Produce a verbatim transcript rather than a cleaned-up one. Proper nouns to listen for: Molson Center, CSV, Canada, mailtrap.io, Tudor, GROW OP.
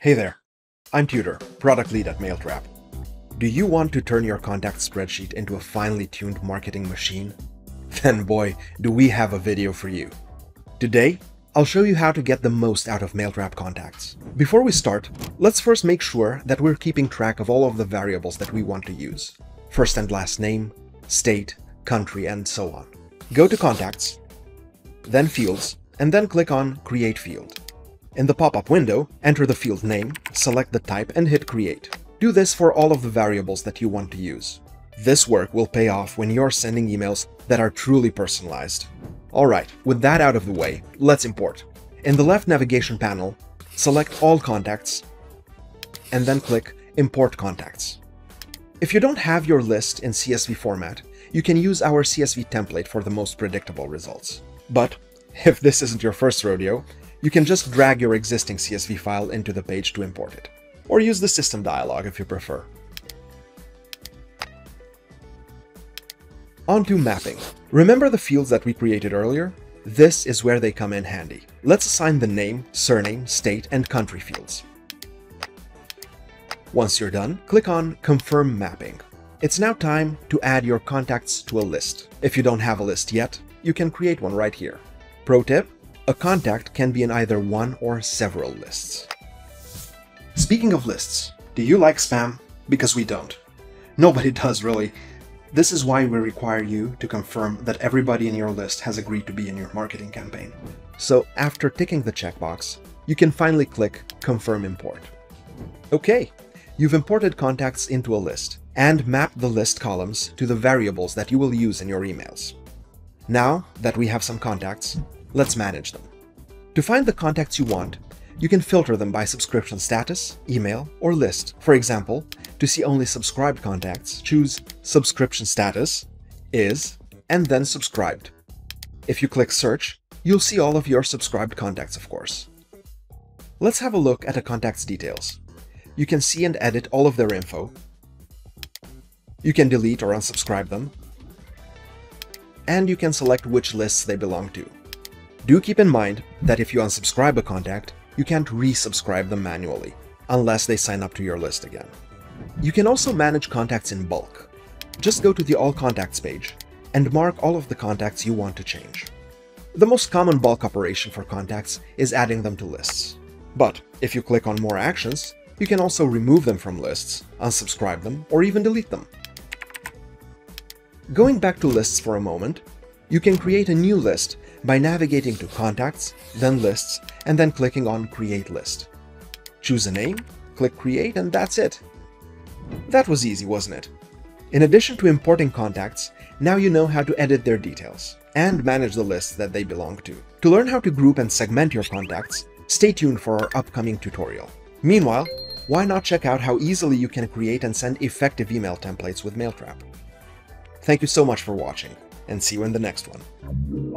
Hey there, I'm Tudor, product lead at Mailtrap. Do you want to turn your contact spreadsheet into a finely tuned marketing machine? Then boy, do we have a video for you. Today, I'll show you how to get the most out of Mailtrap contacts. Before we start, let's first make sure that we're keeping track of all of the variables that we want to use. First and last name, state, country, and so on. Go to Contacts, then Fields, and then click on Create Field. In the pop-up window, enter the field name, select the type, and hit Create. Do this for all of the variables that you want to use. This work will pay off when you're sending emails that are truly personalized. Alright, with that out of the way, let's import. In the left navigation panel, select All Contacts, and then click Import Contacts. If you don't have your list in C S V format, you can use our C S V template for the most predictable results. But if this isn't your first rodeo, you can just drag your existing C S V file into the page to import it, or use the system dialog if you prefer. On to mapping. Remember the fields that we created earlier? This is where they come in handy. Let's assign the name, surname, state, and country fields. Once you're done, click on Confirm Mapping. It's now time to add your contacts to a list. If you don't have a list yet, you can create one right here. Pro tip: a contact can be in either one or several lists. Speaking of lists, do you like spam? Because we don't. Nobody does, really. This is why we require you to confirm that everybody in your list has agreed to be in your marketing campaign. So after ticking the checkbox, you can finally click Confirm Import. Okay, you've imported contacts into a list and mapped the list columns to the variables that you will use in your emails. Now that we have some contacts, let's manage them. To find the contacts you want, you can filter them by subscription status, email, or list. For example, to see only subscribed contacts, choose Subscription Status, Is, and then Subscribed. If you click Search, you'll see all of your subscribed contacts, of course. Let's have a look at a contact's details. You can see and edit all of their info. You can delete or unsubscribe them. And you can select which lists they belong to. Do keep in mind that if you unsubscribe a contact, you can't resubscribe them manually, unless they sign up to your list again. You can also manage contacts in bulk. Just go to the All Contacts page and mark all of the contacts you want to change. The most common bulk operation for contacts is adding them to lists. But if you click on More Actions, you can also remove them from lists, unsubscribe them, or even delete them. Going back to lists for a moment, you can create a new list by navigating to Contacts, then Lists, and then clicking on Create List. Choose a name, click Create, and that's it. That was easy, wasn't it? In addition to importing contacts, now you know how to edit their details and manage the lists that they belong to. To learn how to group and segment your contacts, stay tuned for our upcoming tutorial. Meanwhile, why not check out how easily you can create and send effective email templates with Mailtrap? Thank you so much for watching, and see you in the next one.